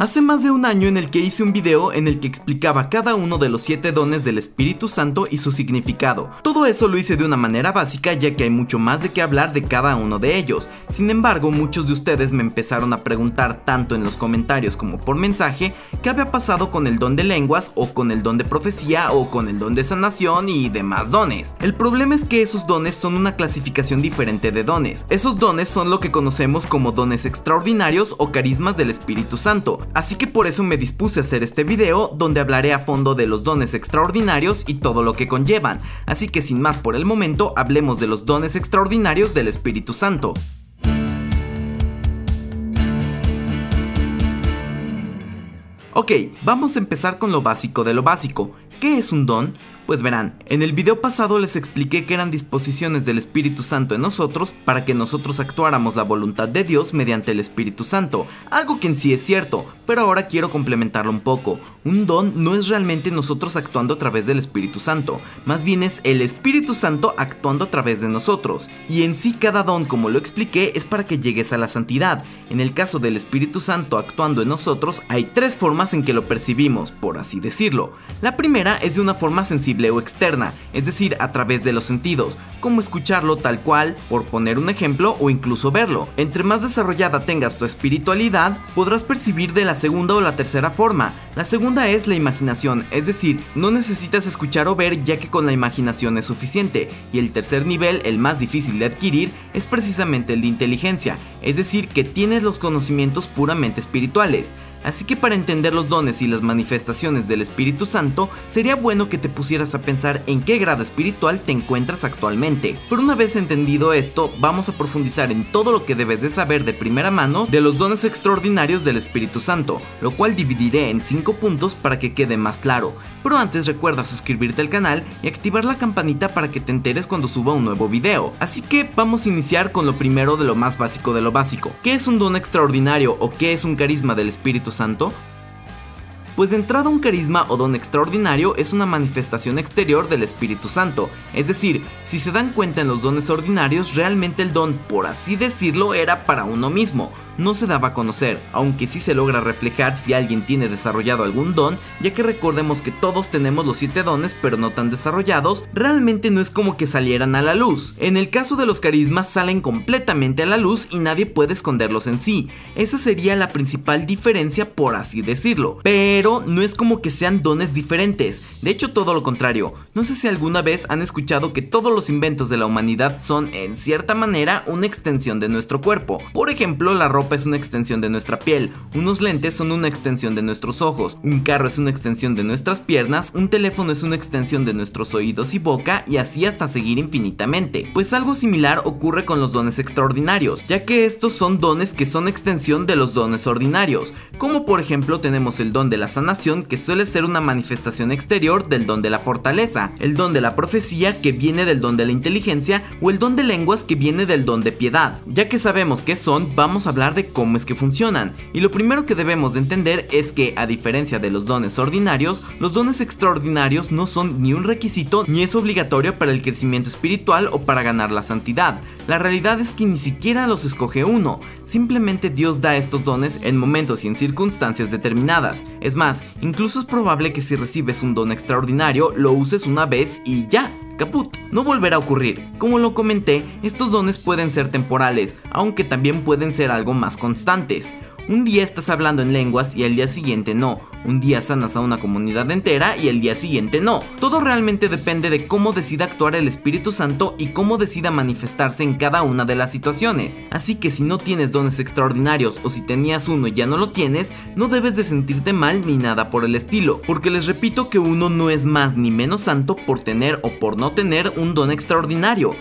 Hace más de un año en el que hice un video en el que explicaba cada uno de los 7 dones del Espíritu Santo y su significado. Todo eso lo hice de una manera básica, ya que hay mucho más de qué hablar de cada uno de ellos. Sin embargo, muchos de ustedes me empezaron a preguntar, tanto en los comentarios como por mensaje, qué había pasado con el don de lenguas o con el don de profecía o con el don de sanación y demás dones. El problema es que esos dones son una clasificación diferente de dones. Esos dones son lo que conocemos como dones extraordinarios o carismas del Espíritu Santo, así que por eso me dispuse a hacer este video donde hablaré a fondo de los dones extraordinarios y todo lo que conllevan. Así que sin más por el momento, hablemos de los dones extraordinarios del Espíritu Santo. Ok, vamos a empezar con lo básico de lo básico. ¿Qué es un don? Pues verán, en el video pasado les expliqué que eran disposiciones del Espíritu Santo en nosotros para que nosotros actuáramos la voluntad de Dios mediante el Espíritu Santo, algo que en sí es cierto, pero ahora quiero complementarlo un poco. Un don no es realmente nosotros actuando a través del Espíritu Santo, más bien es el Espíritu Santo actuando a través de nosotros. Y en sí cada don, como lo expliqué, es para que llegues a la santidad. En el caso del Espíritu Santo actuando en nosotros, hay 3 formas en que lo percibimos, por así decirlo. La primera es de una forma sensible o externa, es decir, a través de los sentidos, como escucharlo tal cual, por poner un ejemplo, o incluso verlo. Entre más desarrollada tengas tu espiritualidad, podrás percibir de la segunda o la tercera forma. La segunda es la imaginación, es decir, no necesitas escuchar o ver, ya que con la imaginación es suficiente. Y el tercer nivel, el más difícil de adquirir, es precisamente el de inteligencia, es decir, que tienes los conocimientos puramente espirituales. Así que para entender los dones y las manifestaciones del Espíritu Santo, sería bueno que te pusieras a pensar en qué grado espiritual te encuentras actualmente. Pero una vez entendido esto, vamos a profundizar en todo lo que debes de saber de primera mano de los dones extraordinarios del Espíritu Santo, lo cual dividiré en 5 puntos para que quede más claro. Pero antes recuerda suscribirte al canal y activar la campanita para que te enteres cuando suba un nuevo video. Así que vamos a iniciar con lo primero de lo más básico de lo básico. ¿Qué es un don extraordinario o qué es un carisma del Espíritu Santo? Pues de entrada, un carisma o don extraordinario es una manifestación exterior del Espíritu Santo. Es decir, si se dan cuenta en los dones ordinarios, realmente el don, por así decirlo, era para uno mismo. No se daba a conocer, aunque sí se logra reflejar si alguien tiene desarrollado algún don, ya que recordemos que todos tenemos los 7 dones, pero no tan desarrollados, realmente no es como que salieran a la luz. En el caso de los carismas, salen completamente a la luz y nadie puede esconderlos en sí. Esa sería la principal diferencia, por así decirlo. Pero no es como que sean dones diferentes, de hecho todo lo contrario. No sé si alguna vez han escuchado que todos los inventos de la humanidad son, en cierta manera, una extensión de nuestro cuerpo. Por ejemplo, la ropa es una extensión de nuestra piel, unos lentes son una extensión de nuestros ojos, un carro es una extensión de nuestras piernas, un teléfono es una extensión de nuestros oídos y boca, y así hasta seguir infinitamente. Pues algo similar ocurre con los dones extraordinarios, ya que estos son dones que son extensión de los dones ordinarios, como por ejemplo tenemos el don de la sanación, que suele ser una manifestación exterior del don de la fortaleza, el don de la profecía, que viene del don de la inteligencia, o el don de lenguas, que viene del don de piedad. Ya que sabemos qué son, vamos a hablar de cómo es que funcionan. Y lo primero que debemos de entender es que, a diferencia de los dones ordinarios, los dones extraordinarios no son ni un requisito ni es obligatorio para el crecimiento espiritual o para ganar la santidad. La realidad es que ni siquiera los escoge uno, simplemente Dios da estos dones en momentos y en circunstancias determinadas. Es más, incluso es probable que si recibes un don extraordinario, lo uses una vez y ya, caput, no volverá a ocurrir. Como lo comenté, estos dones pueden ser temporales, aunque también pueden ser algo más constantes. Un día estás hablando en lenguas y al día siguiente no. Un día sanas a una comunidad entera y el día siguiente no. Todo realmente depende de cómo decida actuar el Espíritu Santo y cómo decida manifestarse en cada una de las situaciones. Así que si no tienes dones extraordinarios o si tenías uno y ya no lo tienes, no debes de sentirte mal ni nada por el estilo, porque les repito que uno no es más ni menos santo por tener o por no tener un don extraordinario.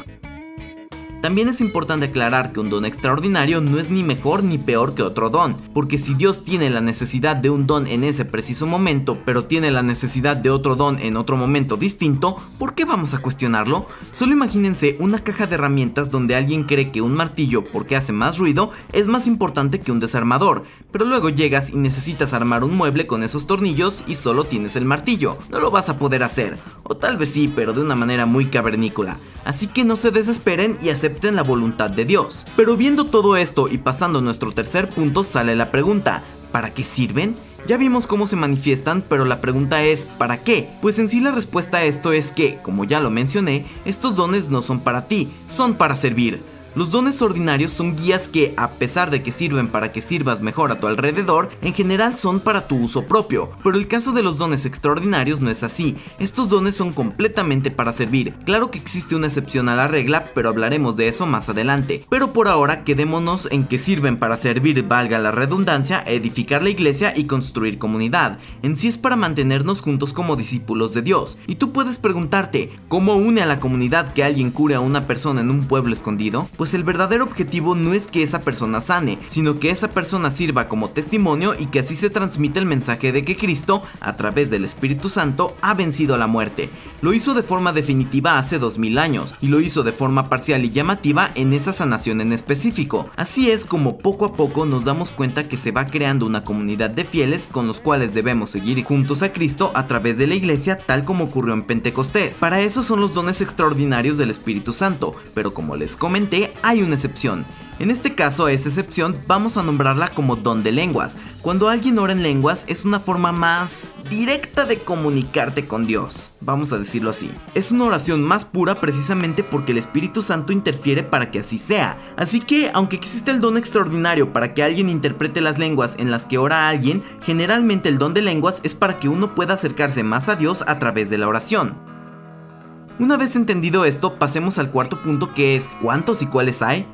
También es importante aclarar que un don extraordinario no es ni mejor ni peor que otro don, porque si Dios tiene la necesidad de un don en ese preciso momento, pero tiene la necesidad de otro don en otro momento distinto, ¿por qué vamos a cuestionarlo? Solo imagínense una caja de herramientas donde alguien cree que un martillo, porque hace más ruido, es más importante que un desarmador, pero luego llegas y necesitas armar un mueble con esos tornillos y solo tienes el martillo. No lo vas a poder hacer, o tal vez sí, pero de una manera muy cavernícola. Así que no se desesperen y acepten la voluntad de Dios. Pero viendo todo esto y pasando a nuestro tercer punto, sale la pregunta: ¿Para qué sirven? Ya vimos cómo se manifiestan, pero la pregunta es ¿para qué? Pues en sí la respuesta a esto es que, como ya lo mencioné, estos dones no son para ti, son para servir. Los dones ordinarios son guías que, a pesar de que sirven para que sirvas mejor a tu alrededor, en general son para tu uso propio, pero el caso de los dones extraordinarios no es así. Estos dones son completamente para servir. Claro que existe una excepción a la regla, pero hablaremos de eso más adelante. Pero por ahora quedémonos en que sirven para servir, valga la redundancia, edificar la iglesia y construir comunidad. En sí es para mantenernos juntos como discípulos de Dios. Y tú puedes preguntarte, ¿cómo une a la comunidad que alguien cure a una persona en un pueblo escondido? Pues el verdadero objetivo no es que esa persona sane, sino que esa persona sirva como testimonio y que así se transmita el mensaje de que Cristo, a través del Espíritu Santo, ha vencido a la muerte. Lo hizo de forma definitiva hace 2000 años, y lo hizo de forma parcial y llamativa en esa sanación en específico. Así es como poco a poco nos damos cuenta que se va creando una comunidad de fieles con los cuales debemos seguir juntos a Cristo a través de la iglesia, tal como ocurrió en Pentecostés. Para eso son los dones extraordinarios del Espíritu Santo, pero como les comenté, hay una excepción. En este caso, a esa excepción vamos a nombrarla como don de lenguas. Cuando alguien ora en lenguas es una forma más directa de comunicarte con Dios, vamos a decirlo así. Es una oración más pura precisamente porque el Espíritu Santo interfiere para que así sea. Así que, aunque existe el don extraordinario para que alguien interprete las lenguas en las que ora alguien, generalmente el don de lenguas es para que uno pueda acercarse más a Dios a través de la oración. Una vez entendido esto, pasemos al cuarto punto, que es ¿cuántos y cuáles hay?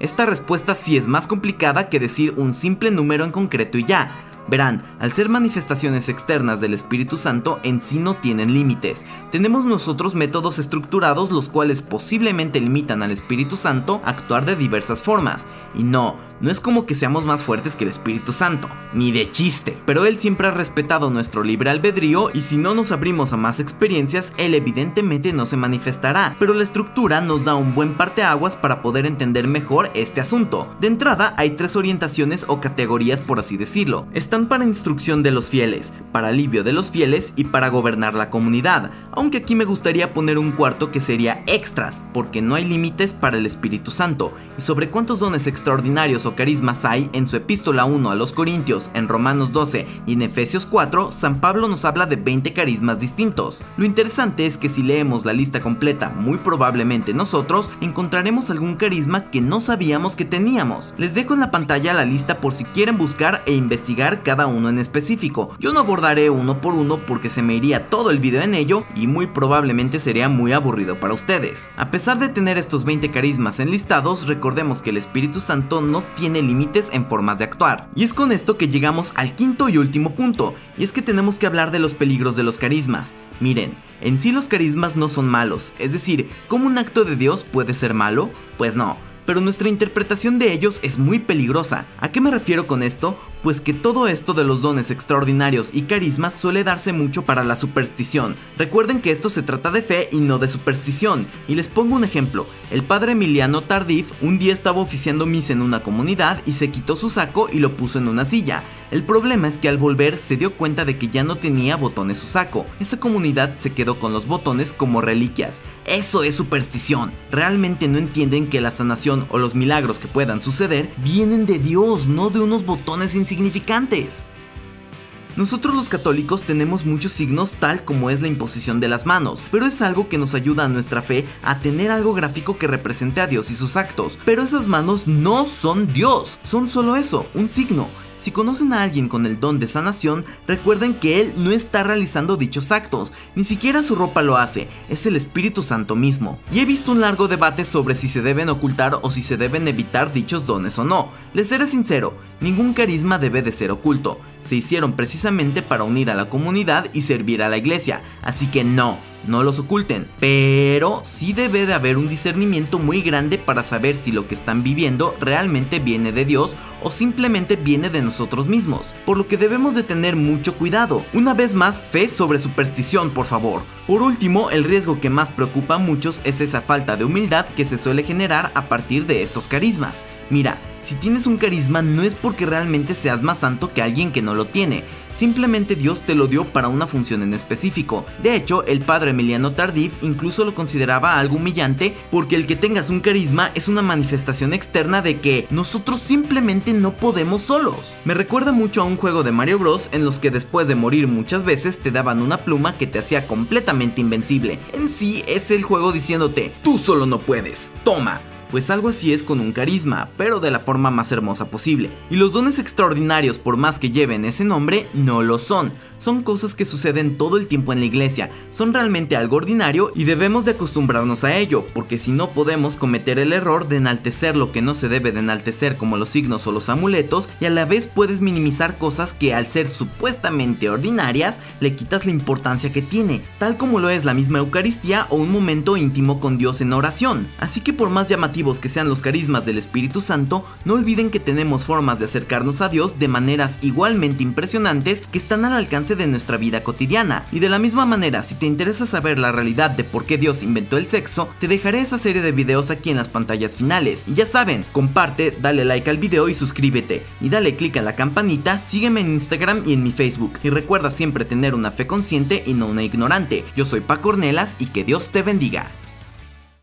Esta respuesta sí es más complicada que decir un simple número en concreto y ya. Verán, al ser manifestaciones externas del Espíritu Santo, en sí no tienen límites. Tenemos nosotros métodos estructurados los cuales posiblemente limitan al Espíritu Santo a actuar de diversas formas. Y no es como que seamos más fuertes que el Espíritu Santo, ni de chiste. Pero Él siempre ha respetado nuestro libre albedrío y si no nos abrimos a más experiencias, Él evidentemente no se manifestará. Pero la estructura nos da un buen parteaguas para poder entender mejor este asunto. De entrada, hay tres orientaciones o categorías, por así decirlo. Están para instrucción de los fieles, para alivio de los fieles y para gobernar la comunidad, aunque aquí me gustaría poner un cuarto que sería extras, porque no hay límites para el Espíritu Santo. Y sobre cuántos dones extraordinarios o carismas hay, en su epístola 1 a los Corintios, en Romanos 12 y en Efesios 4, San Pablo nos habla de 20 carismas distintos. Lo interesante es que si leemos la lista completa, muy probablemente nosotros encontraremos algún carisma que no sabíamos que teníamos. Les dejo en la pantalla la lista por si quieren buscar e investigar cada uno en específico. Yo no abordaré uno por uno porque se me iría todo el video en ello y muy probablemente sería muy aburrido para ustedes. A pesar de tener estos 20 carismas enlistados, recordemos que el Espíritu Santo no tiene límites en formas de actuar. Y es con esto que llegamos al quinto y último punto, y es que tenemos que hablar de los peligros de los carismas. Miren, en sí los carismas no son malos, es decir, ¿cómo un acto de Dios puede ser malo? Pues no. Pero nuestra interpretación de ellos es muy peligrosa. ¿A qué me refiero con esto? Pues que todo esto de los dones extraordinarios y carismas suele darse mucho para la superstición. Recuerden que esto se trata de fe y no de superstición. Y les pongo un ejemplo. El padre Emiliano Tardif un día estaba oficiando misa en una comunidad y se quitó su saco y lo puso en una silla. El problema es que al volver se dio cuenta de que ya no tenía botones su saco. Esa comunidad se quedó con los botones como reliquias. Eso es superstición. Realmente no entienden que la sanación o los milagros que puedan suceder vienen de Dios, no de unos botones insignificantes. Nosotros los católicos tenemos muchos signos, tal como es la imposición de las manos, pero es algo que nos ayuda a nuestra fe a tener algo gráfico que represente a Dios y sus actos. Pero esas manos no son Dios, son solo eso, un signo. Si conocen a alguien con el don de sanación, recuerden que él no está realizando dichos actos, ni siquiera su ropa lo hace, es el Espíritu Santo mismo. Y he visto un largo debate sobre si se deben ocultar o si se deben evitar dichos dones o no. Les seré sincero, ningún carisma debe de ser oculto. Se hicieron precisamente para unir a la comunidad y servir a la iglesia, así que no los oculten, pero sí debe de haber un discernimiento muy grande para saber si lo que están viviendo realmente viene de Dios o simplemente viene de nosotros mismos, por lo que debemos de tener mucho cuidado. Una vez más, fe sobre superstición, por favor. Por último, el riesgo que más preocupa a muchos es esa falta de humildad que se suele generar a partir de estos carismas. Mira, Si tienes un carisma, no es porque realmente seas más santo que alguien que no lo tiene, simplemente Dios te lo dio para una función en específico. De hecho, el padre Emiliano Tardif incluso lo consideraba algo humillante, porque el que tengas un carisma es una manifestación externa de que nosotros simplemente no podemos solos. Me recuerda mucho a un juego de Mario Bros en los que después de morir muchas veces te daban una pluma que te hacía completamente invencible. En sí es el juego diciéndote, tú solo no puedes, toma. Pues algo así es con un carisma, pero de la forma más hermosa posible. Y los dones extraordinarios, por más que lleven ese nombre, no lo son. Son cosas que suceden todo el tiempo en la iglesia, son realmente algo ordinario y debemos de acostumbrarnos a ello, porque si no podemos cometer el error de enaltecer lo que no se debe de enaltecer, como los signos o los amuletos, y a la vez puedes minimizar cosas que al ser supuestamente ordinarias, le quitas la importancia que tiene, tal como lo es la misma Eucaristía o un momento íntimo con Dios en oración. Así que por más llamativo que sean los carismas del Espíritu Santo, no olviden que tenemos formas de acercarnos a Dios de maneras igualmente impresionantes que están al alcance de nuestra vida cotidiana. Y de la misma manera, si te interesa saber la realidad de por qué Dios inventó el sexo, te dejaré esa serie de videos aquí en las pantallas finales. Y ya saben, comparte, dale like al video y suscríbete. Y dale click a la campanita, sígueme en Instagram y en mi Facebook. Y recuerda siempre tener una fe consciente y no una ignorante. Yo soy Paco Ornelas y que Dios te bendiga.